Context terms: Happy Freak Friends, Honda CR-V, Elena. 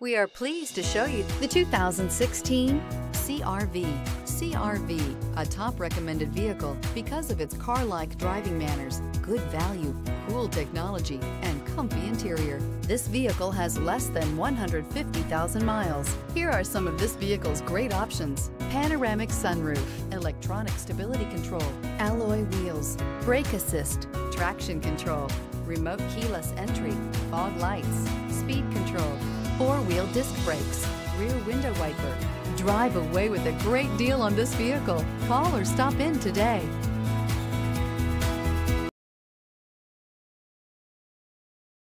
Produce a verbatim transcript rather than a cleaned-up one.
We are pleased to show you the two thousand sixteen C R V. C R V, a top recommended vehicle because of its car-like driving manners, good value, cool technology, and comfy interior. This vehicle has less than one hundred fifty thousand miles. Here are some of this vehicle's great options: panoramic sunroof, electronic stability control, alloy wheels, brake assist, traction control, remote keyless entry, fog lights, speed control, four-wheel disc brakes, rear window wiper. Drive away with a great deal on this vehicle. Call or stop in today.